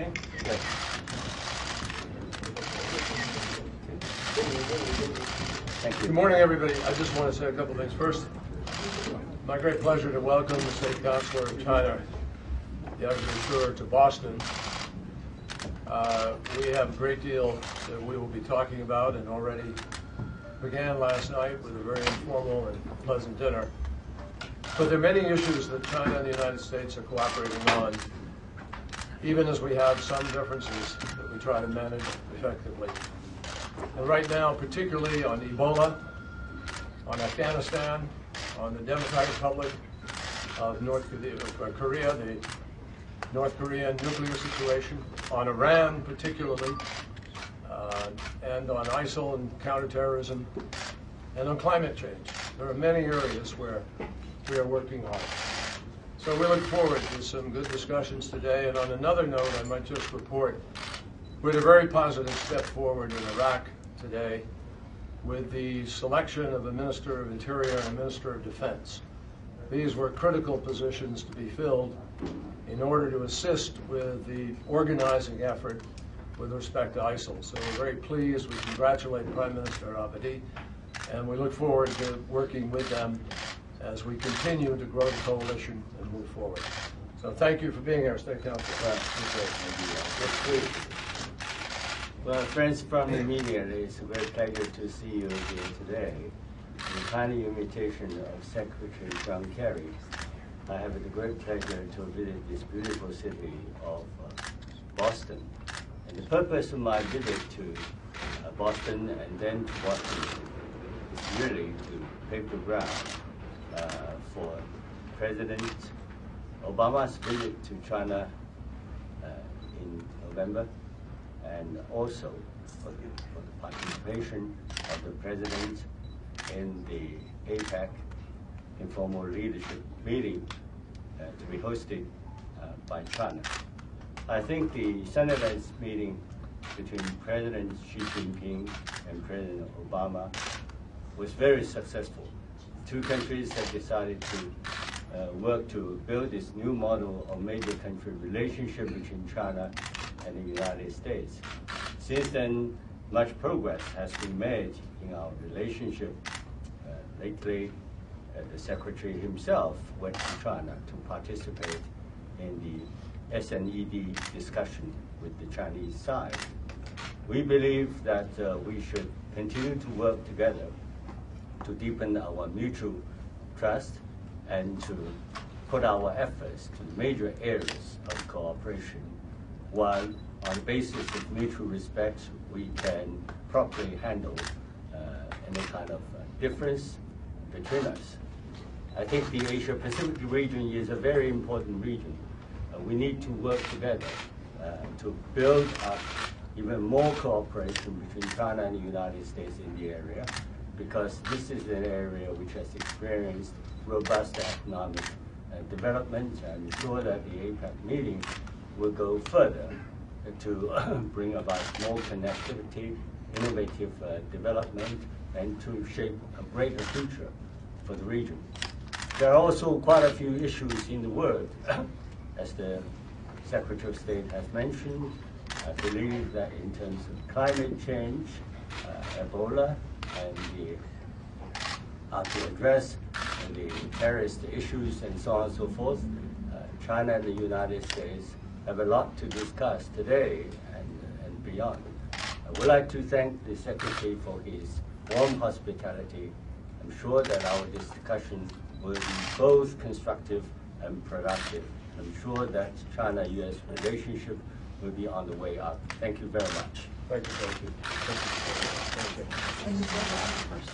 Okay? Yes. Thank you. Good morning, everybody. I just want to say a couple things. First, my great pleasure to welcome the State Councilor of China, the Agriculture, to Boston. We have a great deal that we will be talking about, and already began last night with a very informal and pleasant dinner. But there are many issues that China and the United States are cooperating on, even as we have some differences that we try to manage effectively. And right now, particularly on Ebola, on Afghanistan, on the Democratic Republic of Korea, the North Korean nuclear situation, on Iran particularly, and on ISIL and counterterrorism, and on climate change. There are many areas where we are working hard. So we look forward to some good discussions today. And on another note, I might just report, we had a very positive step forward in Iraq today with the selection of a Minister of Interior and a Minister of Defense. These were critical positions to be filled in order to assist with the organizing effort with respect to ISIL. So we're very pleased. We congratulate Prime Minister Abadi, and we look forward to working with them as we continue to grow the coalition and move forward. So thank you for being here, State Councilor. Well, friends from the media, it's a great pleasure to see you here today. The kind invitation of Secretary John Kerry, I have the great pleasure to visit this beautiful city of Boston. And the purpose of my visit to Boston and then to Washington is really to pave the ground for President Obama's visit to China in November, and also for the participation of the President in the APEC informal leadership meeting to be hosted by China. I think the Senate meeting between President Xi Jinping and President Obama was very successful. Two countries have decided to work to build this new model of major country relationship between China and the United States. Since then, much progress has been made in our relationship. Lately, the Secretary himself went to China to participate in the S&ED discussion with the Chinese side. We believe that we should continue to work together to deepen our mutual trust and to put our efforts to the major areas of cooperation, while on the basis of mutual respect, we can properly handle any kind of difference between us. I think the Asia-Pacific region is a very important region. We need to work together to build up even more cooperation between China and the United States in the area, because this is an area which has experienced robust economic development. I'm sure that the APEC meeting will go further to bring about more connectivity, innovative development, and to shape a greater future for the region. There are also quite a few issues in the world, as the Secretary of State has mentioned. I believe that in terms of climate change, Ebola, and how to address the terrorist issues and so on and so forth, China and the United States have a lot to discuss today and beyond. I would like to thank the Secretary for his warm hospitality. I'm sure that our discussion will be both constructive and productive. I'm sure that China-US relationship will be on the way up. Thank you very much. Thank you. Thank you. Thank you.